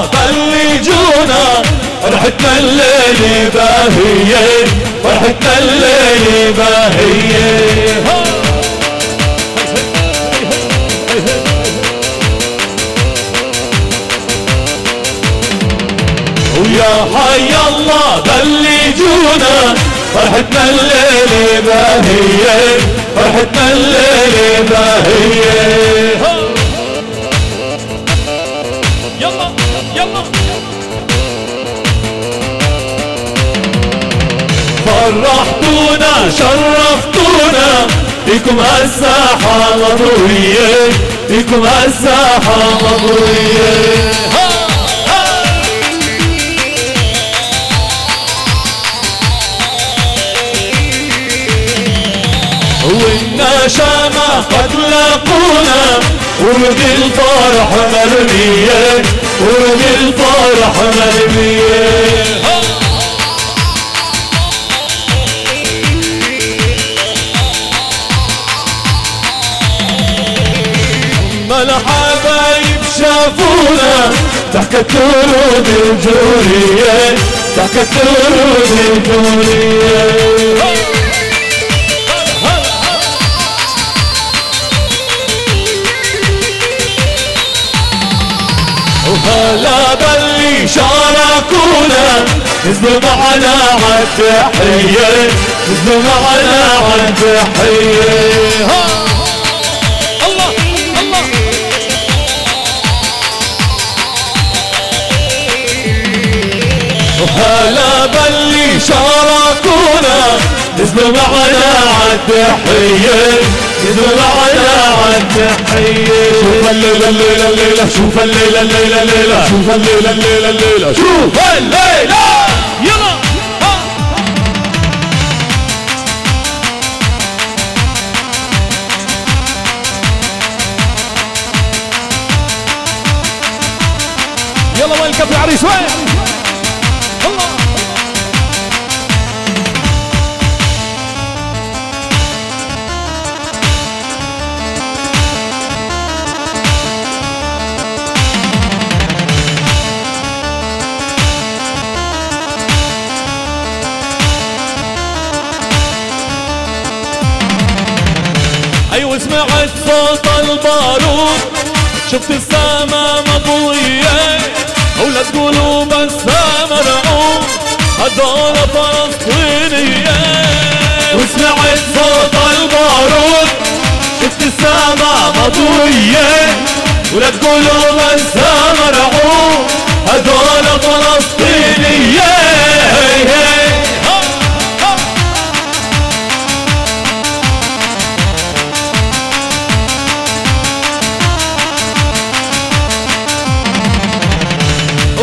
بلجونا فرحتنا الليل باهية، فرحتنا الليل باهية. يا حي الله بلجونا فرحتنا الليل باهية، فرحتنا الليل باهية. يلا يلا فرحتونا شرفتونا بكم هالساحة مضوية، بكم هالساحة مضوية. والنشامة قد لقونا وبالفرح مرمية، وبالفرح مرمية. أما الحبايب شافونا ضحكت ورود الجورية، ضحكت ورود الجورية. هلا باللي شاركونا نزلوا معنا عالتحية، نزلوا معنا عالتحية. الله الله هلا باللي شاركونا نزلوا معنا عالتحية، نزلوا معنا عالتحية. شوف الليلة الليلة الليلة، شوف الليلة الليلة الليلة، شوف الليلة الليلة الليلة، شوف الليلة. يلا يلا وين الكف العريس وين؟ سمعت صوت البارود، شفت السما مضوية، أولاد قلوب السما مرعوب، هالدولة فلسطينية. وسمعت صوت البارود، شفت السما مضوية، أولاد قلوب السما مرعوب، هالدولة فلسطينية.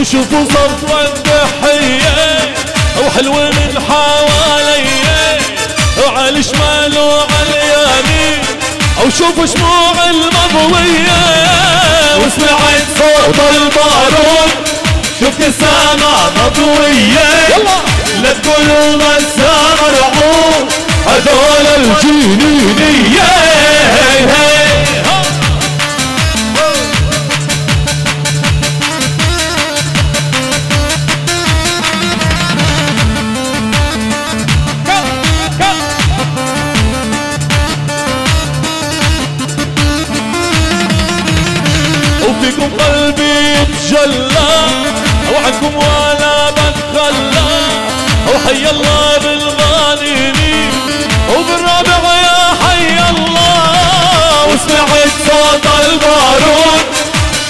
وشوفوا صفوة الضحية أو حلوة من حواليا، أو على الشمال وعلى اليمين، أو شوفوا شموع المضوية. وسمعت صوت البارود، شفت السما مضوية، لا تقولوا السما مرعوب، هذول الجنينية. فيكم قلبي يتجلى، أو عنكم ولا بتخلى، أو حي الله بالغانمين وبالربع يا حي الله. وسمعت صوت البارود،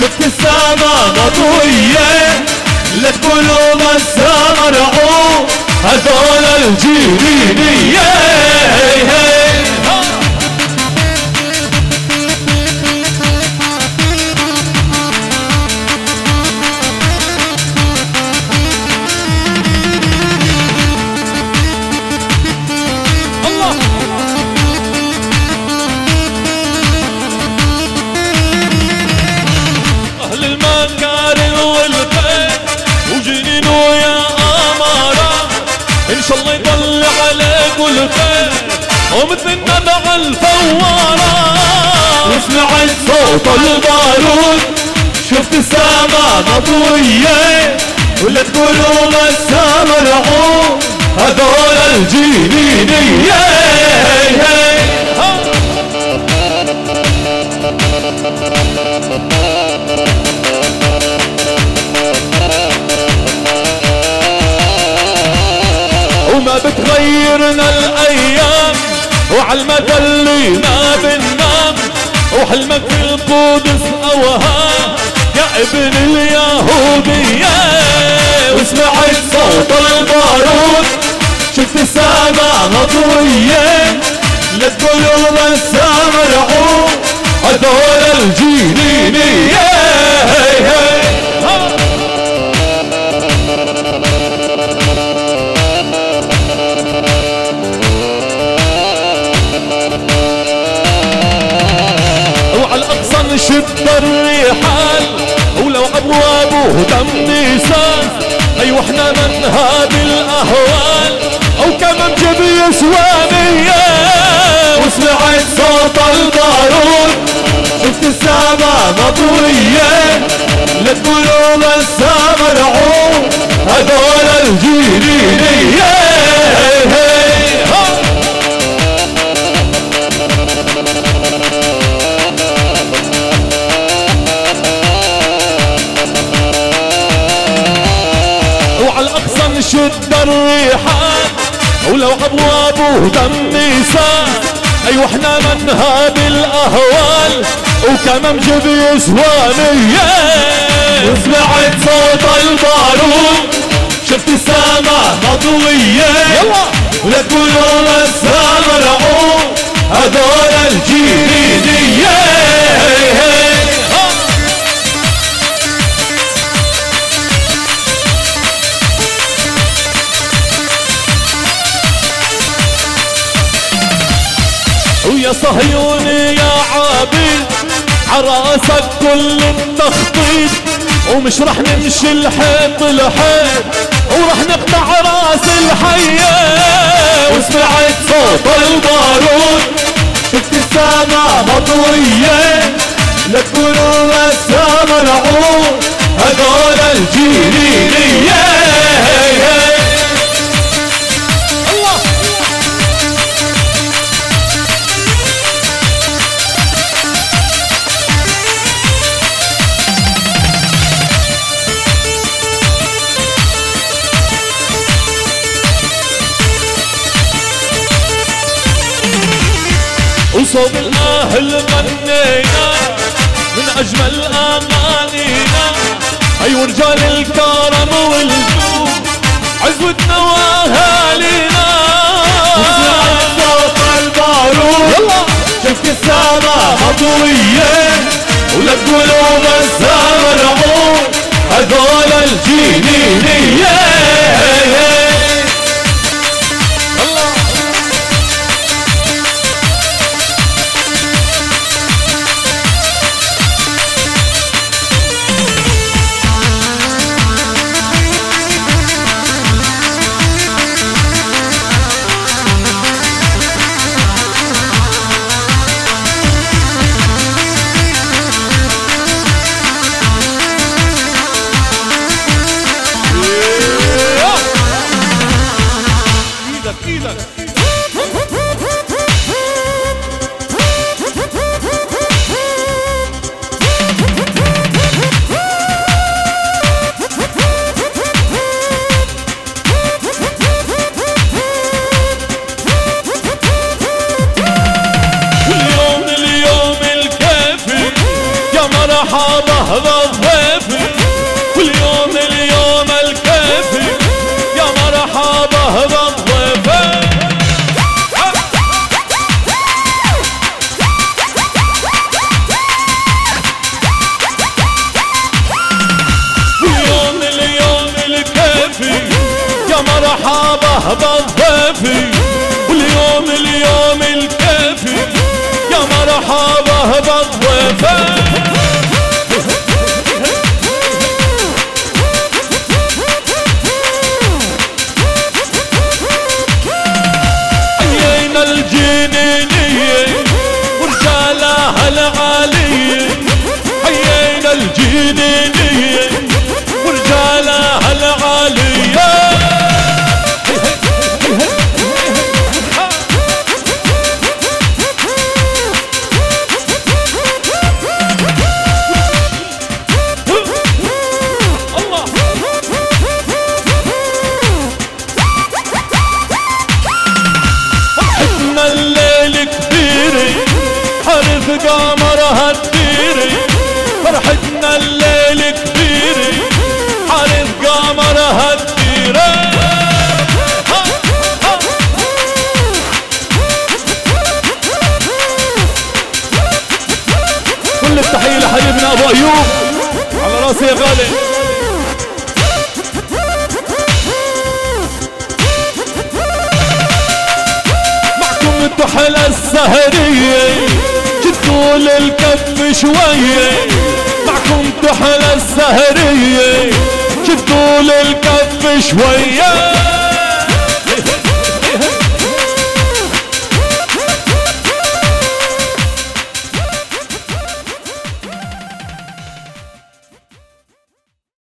شفت السما مضوية، لا تقولوا ما السما مرعوب، هذول الجنينية. الله يطلع عليك الخير ومثل النبع الفوارة. وسمعت صوت البارود، شفت السما مطوية ولا تقولوا ما سامعوا هذول الجيلينية. وما بتغيرنا الايام وعالمدى اللي ما بننام وحلمك بالقدس اوهام يا ابن اليهودية. وسمعت صوت البارود شفت السما مطوية لا تقولوا ما سامعوا هذول الجيلينية. شد الرحال ولو ابوابه دم نيسان ايوه احنا من هذه الاهوال او كمان جيب يسوانيه. وسمعت صوت البارود شفت السما مطويه لا تقولوا ما سامعوا هذول الجيلينيه. شد الريحان ولو ابوابه دم نيسان ايوه احنا من هذه الاهوال وكمان جيب يسوانيه. وسمعت صوت البارود شفت السما مطويه ولا تقولوا ما سامعوا هذول الجيلينيه. يا صهيوني يا عابد عراسك كل التخطيط ومش رح نمشي الحيط لحيط ورح نقطع راس الحية. وسمعت صوت البارود شفت السما مطوية لا تقولوا ما سامعوا هذول الجيلينية. صوب الأهل غنينا من أجمل أغانينا أيوة رجال الكرم والجود عزوتنا وأهالينا. وسمعت صوت البارود شفت السما مطوية ولا تقولوا ما سامعوا هذول الجيلينية. ليل كبيري حارة قمر هالديرة كل التحية لحبيبنا أبو أيوب على راسي يا غالي. الدحلة السهرية جدوا للكف شوية معكم الدحلة السهرية جدوا للكف شوية